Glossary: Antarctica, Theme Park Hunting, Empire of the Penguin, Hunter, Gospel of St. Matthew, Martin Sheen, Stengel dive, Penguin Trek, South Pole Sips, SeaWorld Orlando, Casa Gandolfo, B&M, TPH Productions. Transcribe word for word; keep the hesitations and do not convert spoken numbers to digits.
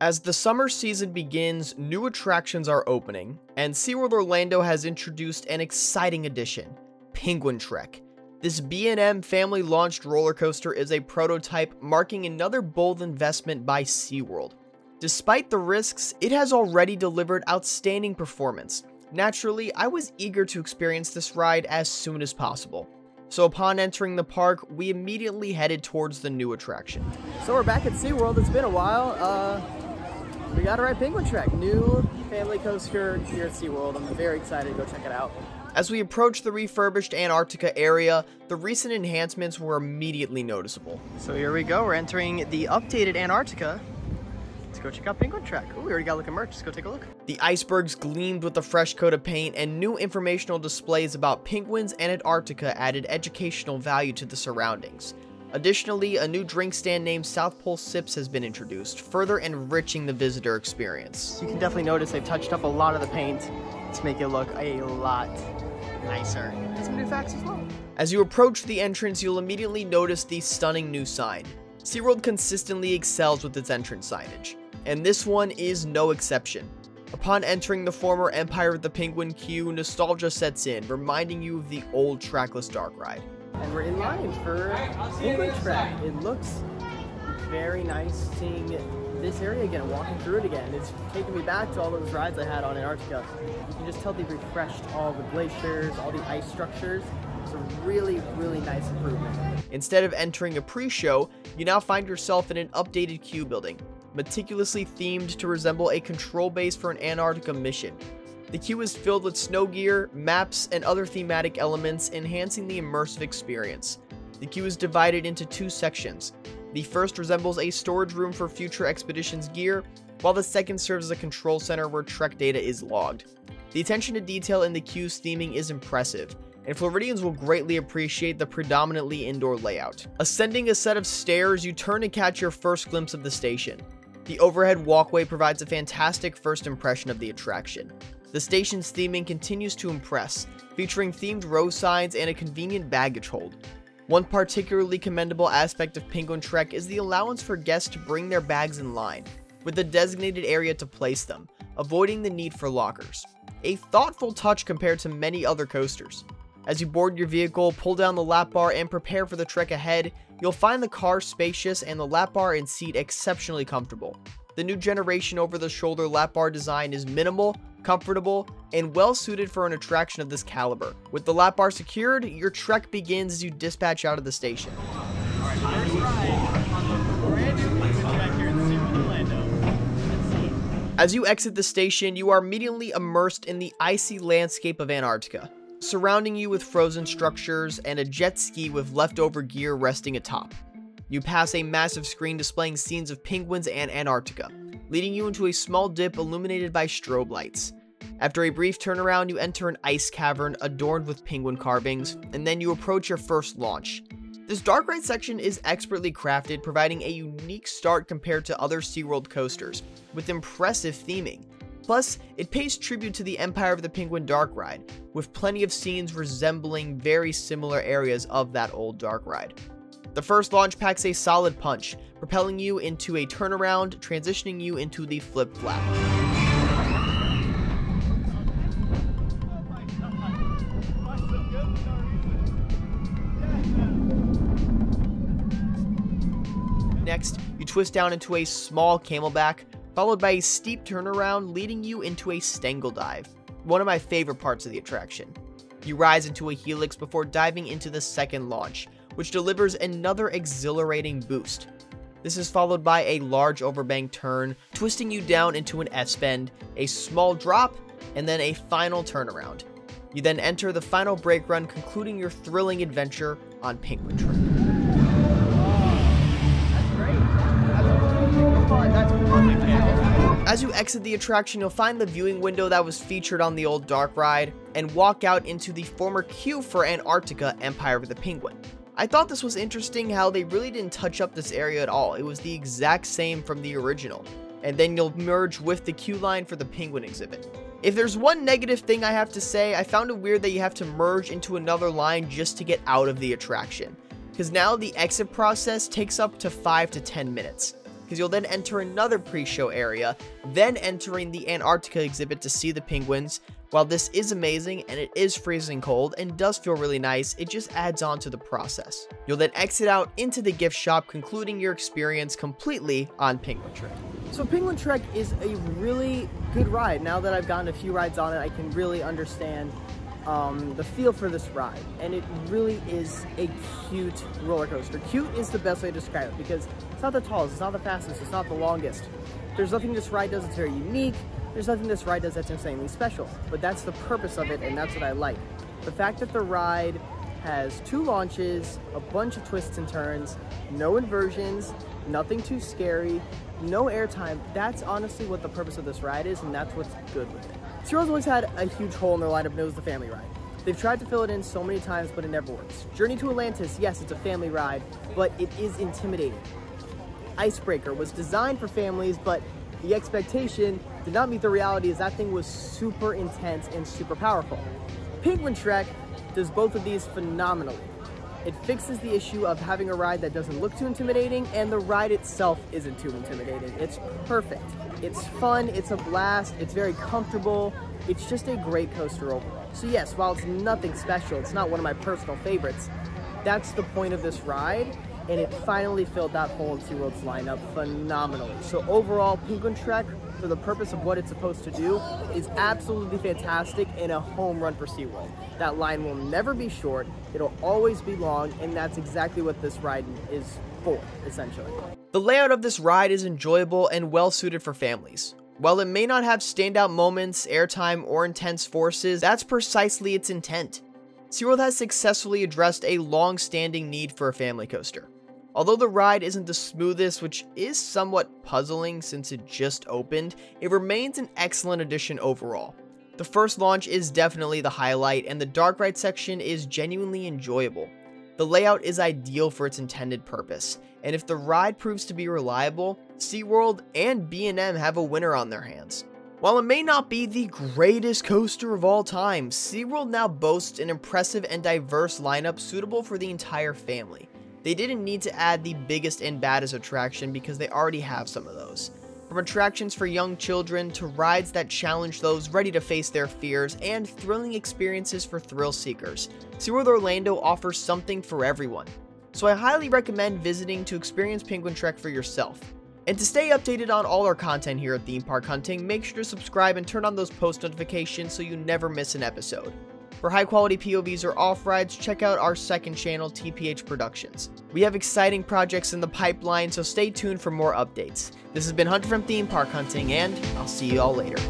As the summer season begins, new attractions are opening, and SeaWorld Orlando has introduced an exciting addition, Penguin Trek. This B and M family-launched roller coaster is a prototype, marking another bold investment by SeaWorld. Despite the risks, it has already delivered outstanding performance. Naturally, I was eager to experience this ride as soon as possible. So upon entering the park, we immediately headed towards the new attraction. So we're back at SeaWorld. It's been a while. Uh... We got to ride Penguin Trek, new family coaster here at SeaWorld. I'm very excited to go check it out. As we approach the refurbished Antarctica area, the recent enhancements were immediately noticeable. So here we go. We're entering the updated Antarctica. Let's go check out Penguin Trek. Ooh, we already got a look at merch. Let's go take a look. The icebergs gleamed with a fresh coat of paint, and new informational displays about penguins and Antarctica added educational value to the surroundings. Additionally, a new drink stand named South Pole Sips has been introduced, further enriching the visitor experience. You can definitely notice they've touched up a lot of the paint to make it look a lot nicer. And some new facts as well. As you approach the entrance, you'll immediately notice the stunning new sign. SeaWorld consistently excels with its entrance signage, and this one is no exception. Upon entering the former Empire of the Penguin queue, nostalgia sets in, reminding you of the old trackless dark ride. And we're in line for Penguin Trek. It looks very nice seeing this area again and walking through it again. It's taking me back to all those rides I had on Antarctica. You can just tell they refreshed all the glaciers, all the ice structures. It's a really, really nice improvement. Instead of entering a pre-show, you now find yourself in an updated queue building, meticulously themed to resemble a control base for an Antarctica mission. The queue is filled with snow gear, maps, and other thematic elements, enhancing the immersive experience. The queue is divided into two sections. The first resembles a storage room for future expeditions gear, while the second serves as a control center where Trek data is logged. The attention to detail in the queue's theming is impressive, and Floridians will greatly appreciate the predominantly indoor layout. Ascending a set of stairs, you turn to catch your first glimpse of the station. The overhead walkway provides a fantastic first impression of the attraction. The station's theming continues to impress, featuring themed row signs and a convenient baggage hold. One particularly commendable aspect of Penguin Trek is the allowance for guests to bring their bags in line, with a designated area to place them, avoiding the need for lockers. A thoughtful touch compared to many other coasters. As you board your vehicle, pull down the lap bar, and prepare for the trek ahead, you'll find the car spacious and the lap bar and seat exceptionally comfortable. The new generation over-the-shoulder lap bar design is minimal, comfortable, and well-suited for an attraction of this caliber. With the lap bar secured, your trek begins as you dispatch out of the station. Alright, first ride on the brand new Penguin Trek here in SeaWorld Orlando. As you exit the station, you are immediately immersed in the icy landscape of Antarctica, surrounding you with frozen structures and a jet ski with leftover gear resting atop. You pass a massive screen displaying scenes of penguins and Antarctica, leading you into a small dip illuminated by strobe lights. After a brief turnaround, you enter an ice cavern adorned with penguin carvings, and then you approach your first launch. This dark ride section is expertly crafted, providing a unique start compared to other SeaWorld coasters, with impressive theming. Plus, it pays tribute to the Empire of the Penguin dark ride, with plenty of scenes resembling very similar areas of that old dark ride. The first launch packs a solid punch, propelling you into a turnaround, transitioning you into the flip flap. Next, you twist down into a small camelback, followed by a steep turnaround leading you into a Stengel dive, one of my favorite parts of the attraction. You rise into a helix before diving into the second launch, which delivers another exhilarating boost. This is followed by a large overbank turn, twisting you down into an S-bend, a small drop, and then a final turnaround. You then enter the final brake run, concluding your thrilling adventure on Penguin Trek. That's great. That's really fun. That's really fun. As you exit the attraction, you'll find the viewing window that was featured on the old dark ride, and walk out into the former queue for Antarctica Empire of the Penguin. I thought this was interesting how they really didn't touch up this area at all. It was the exact same from the original. And then you'll merge with the queue line for the penguin exhibit. If there's one negative thing I have to say, I found it weird that you have to merge into another line just to get out of the attraction, because now the exit process takes up to five to ten minutes. because you'll then enter another pre-show area, then entering the Antarctica exhibit to see the penguins. While this is amazing and it is freezing cold and does feel really nice, it just adds on to the process. You'll then exit out into the gift shop, concluding your experience completely on Penguin Trek. So Penguin Trek is a really good ride. Now that I've gotten a few rides on it, I can really understand um, the feel for this ride. And it really is a cute roller coaster. Cute is the best way to describe it because it's not the tallest, it's not the fastest, it's not the longest. There's nothing this ride does that's very unique. There's nothing this ride does that's insanely special, but that's the purpose of it, and that's what I like. The fact that the ride has two launches, a bunch of twists and turns, no inversions, nothing too scary, no airtime. That's honestly what the purpose of this ride is, and that's what's good with it. SeaWorld's always had a huge hole in their lineup, and it was the family ride. They've tried to fill it in so many times, but it never works. Journey to Atlantis, yes, it's a family ride, but it is intimidating. Icebreaker was designed for families, but the expectation did not meet the reality, as that thing was super intense and super powerful. Penguin Trek does both of these phenomenally. It fixes the issue of having a ride that doesn't look too intimidating, and the ride itself isn't too intimidating. It's perfect. It's fun, it's a blast, it's very comfortable. It's just a great coaster overall. So yes, while it's nothing special, it's not one of my personal favorites, that's the point of this ride. And it finally filled that hole in SeaWorld's lineup phenomenally. So overall, Penguin Trek, for the purpose of what it's supposed to do, is absolutely fantastic and a home run for SeaWorld. That line will never be short, it'll always be long, and that's exactly what this ride is for, essentially. The layout of this ride is enjoyable and well suited for families. While it may not have standout moments, airtime, or intense forces, that's precisely its intent. SeaWorld has successfully addressed a long-standing need for a family coaster. Although the ride isn't the smoothest, which is somewhat puzzling since it just opened, it remains an excellent addition overall. The first launch is definitely the highlight, and the dark ride section is genuinely enjoyable. The layout is ideal for its intended purpose, and if the ride proves to be reliable, SeaWorld and B and M have a winner on their hands. While it may not be the greatest coaster of all time, SeaWorld now boasts an impressive and diverse lineup suitable for the entire family. They didn't need to add the biggest and baddest attraction because they already have some of those. From attractions for young children to rides that challenge those ready to face their fears and thrilling experiences for thrill seekers, SeaWorld Orlando offers something for everyone. So I highly recommend visiting to experience Penguin Trek for yourself. And to stay updated on all our content here at Theme Park Hunting, make sure to subscribe and turn on those post notifications so you never miss an episode. For high quality P O Vs or off rides, check out our second channel, T P H Productions. We have exciting projects in the pipeline, so stay tuned for more updates. This has been Hunter from Theme Park Hunting, and I'll see you all later.